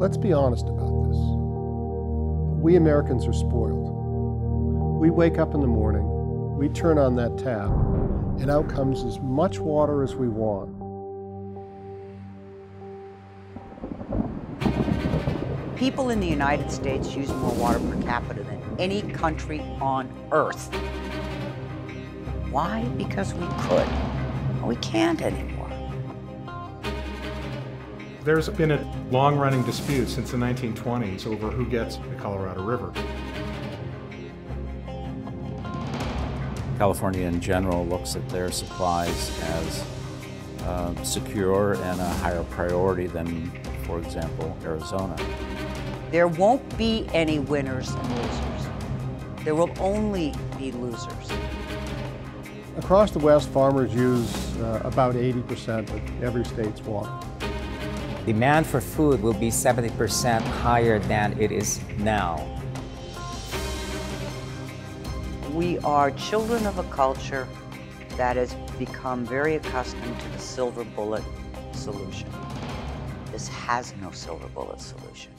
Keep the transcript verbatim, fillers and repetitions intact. Let's be honest about this. We Americans are spoiled. We wake up in the morning, we turn on that tap, and out comes as much water as we want. People in the United States use more water per capita than any country on earth. Why? Because we could. We can't anymore. There's been a long-running dispute since the nineteen twenties over who gets the Colorado River. California in general looks at their supplies as uh, secure and a higher priority than, for example, Arizona. There won't be any winners and losers. There will only be losers. Across the West, farmers use uh, about eighty percent of every state's water. Demand for food will be seventy percent higher than it is now. We are children of a culture that has become very accustomed to the silver bullet solution. This has no silver bullet solution.